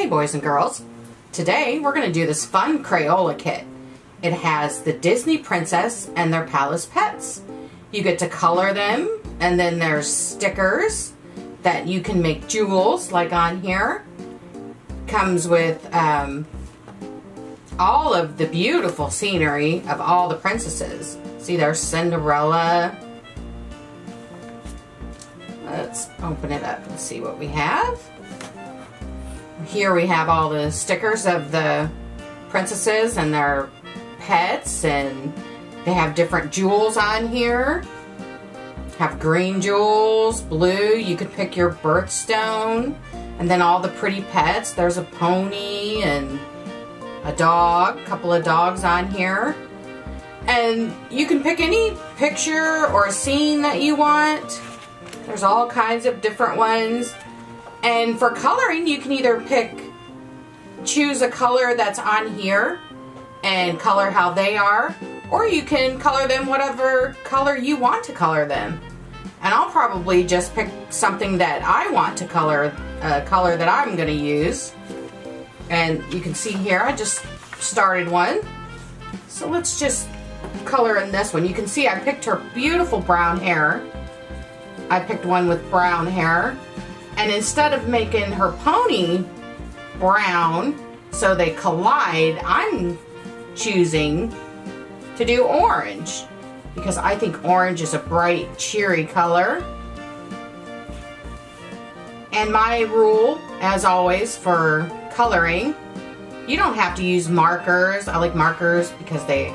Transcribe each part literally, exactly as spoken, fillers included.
Hey boys and girls, today we're going to do this fun Crayola kit. It has the Disney princess and their palace pets. You get to color them, and then there's stickers that you can make jewels like on here. Comes with um, all of the beautiful scenery of all the princesses. See, there's Cinderella. Let's open it up and see what we have. Here we have all the stickers of the princesses and their pets, and they have different jewels on here. Have green jewels, blue, you could pick your birthstone, and then all the pretty pets. There's a pony and a dog, a couple of dogs on here. And you can pick any picture or scene that you want. There's all kinds of different ones. And for coloring, you can either pick, choose a color that's on here and color how they are, or you can color them whatever color you want to color them. And I'll probably just pick something that I want to color, a color that I'm going to use. And you can see here, I just started one. So let's just color in this one. You can see I picked her beautiful brown hair. I picked one with brown hair. And instead of making her pony brown so they collide, I'm choosing to do orange because I think orange is a bright, cheery color. And my rule, as always, for coloring, you don't have to use markers. I like markers because they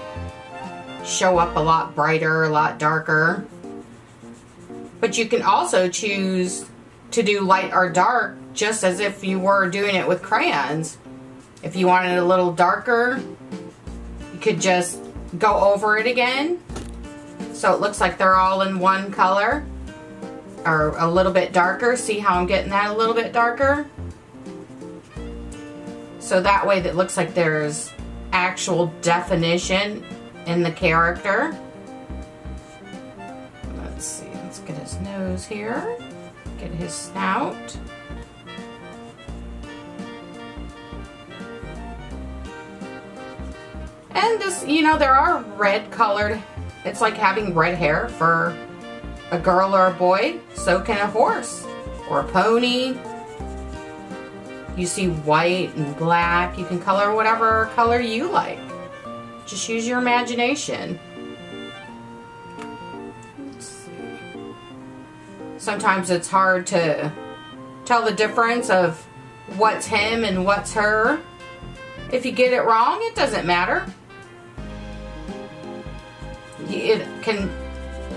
show up a lot brighter, a lot darker. But you can also choose to do light or dark, just as if you were doing it with crayons. If you wanted a little darker, you could just go over it again. So it looks like they're all in one color, or a little bit darker. See how I'm getting that a little bit darker? So that way that looks like there's actual definition in the character. Let's see, let's get his nose here. Get his snout. And this, you know, there are red colored, it's like having red hair for a girl or a boy. So can a horse or a pony. You see white and black. You can color whatever color you like. Just use your imagination. Sometimes it's hard to tell the difference of what's him and what's her. If you get it wrong, it doesn't matter. It can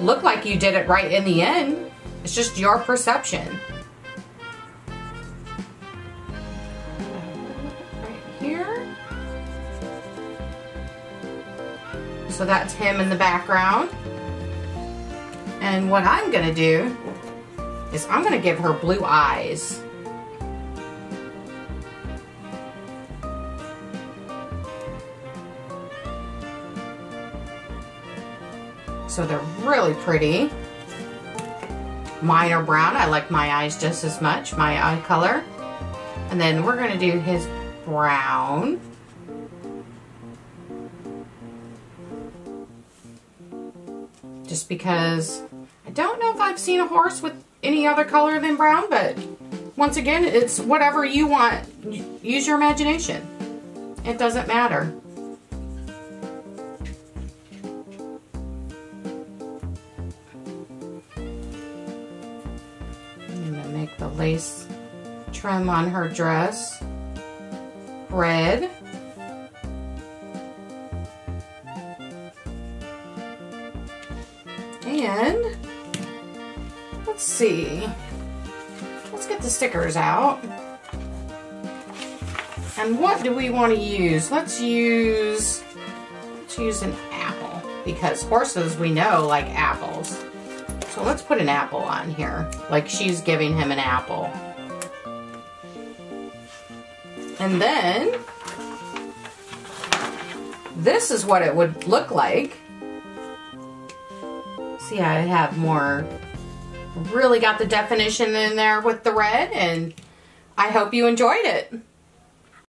look like you did it right in the end. It's just your perception. Right here. So that's him in the background. And what I'm going to do is I'm going to give her blue eyes. So they're really pretty. Mine are brown. I like my eyes just as much, my eye color. And then we're going to do his brown. Just because I don't know if I've seen a horse with any other color than brown, but once again, it's whatever you want. Use your imagination. It doesn't matter. I'm gonna make the lace trim on her dress red. And let's see, let's get the stickers out. And what do we want to use? Let's use, let's use an apple, because horses, we know, like apples. So let's put an apple on here, like she's giving him an apple. And then, this is what it would look like. See, I have more. Really got the definition in there with the red, and I hope you enjoyed it.